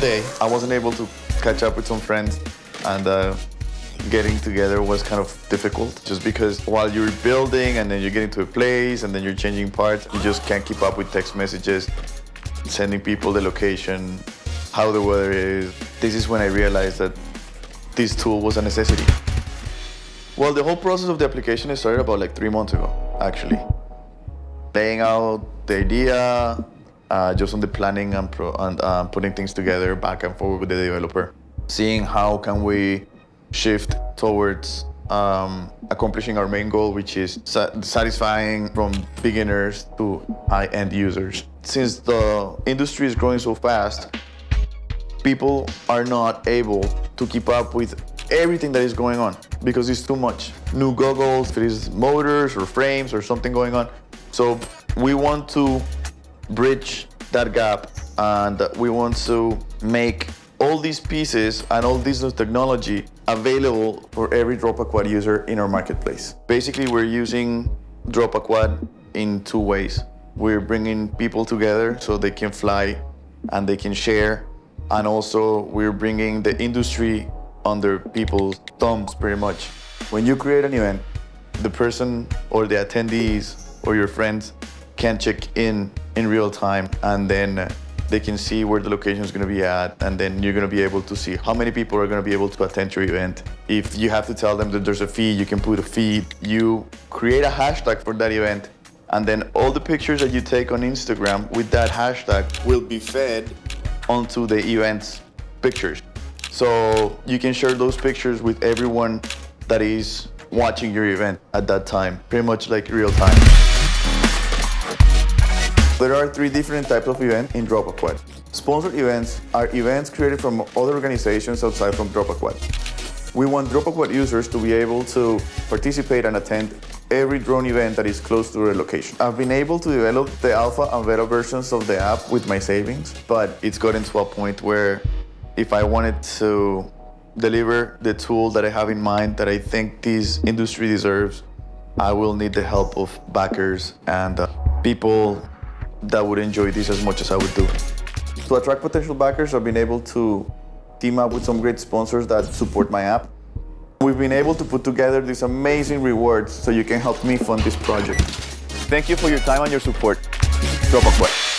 day, I wasn't able to catch up with some friends, and getting together was kind of difficult, just because while you're building and then you're getting to a place and then you're changing parts, you just can't keep up with text messages, sending people the location, how the weather is. This is when I realized that this tool was a necessity. Well, the whole process of the application started about like 3 months ago, actually. Laying out the idea, just on the planning and putting things together back and forth with the developer. Seeing how can we shift towards accomplishing our main goal, which is satisfying from beginners to high-end users. Since the industry is growing so fast, people are not able to keep up with everything that is going on because it's too much. New goggles, if it is motors or frames or something going on. So we want to bridge that gap, and we want to make all these pieces and all this new technology available for every DropAQuad user in our marketplace. Basically, we're using DropAQuad in two ways. We're bringing people together so they can fly and they can share, and also we're bringing the industry under people's thumbs, pretty much. When you create an event, the person or the attendees or your friends can check in real time, and then they can see where the location is going to be at, and then you're going to be able to see how many people are going to be able to attend your event. If you have to tell them that there's a fee, you can put a fee. You create a hashtag for that event, and then all the pictures that you take on Instagram with that hashtag will be fed onto the event's pictures. So you can share those pictures with everyone that is watching your event at that time, pretty much like real time. There are three different types of events in DropAQuad. Sponsored events are events created from other organizations outside from DropAQuad. We want DropAQuad users to be able to participate and attend every drone event that is close to their location. I've been able to develop the alpha and beta versions of the app with my savings, but it's gotten to a point where if I wanted to deliver the tool that I have in mind that I think this industry deserves, I will need the help of backers and people that would enjoy this as much as I would do. To attract potential backers, I've been able to team up with some great sponsors that support my app. We've been able to put together these amazing rewards so you can help me fund this project. Thank you for your time and your support. DropAQuad.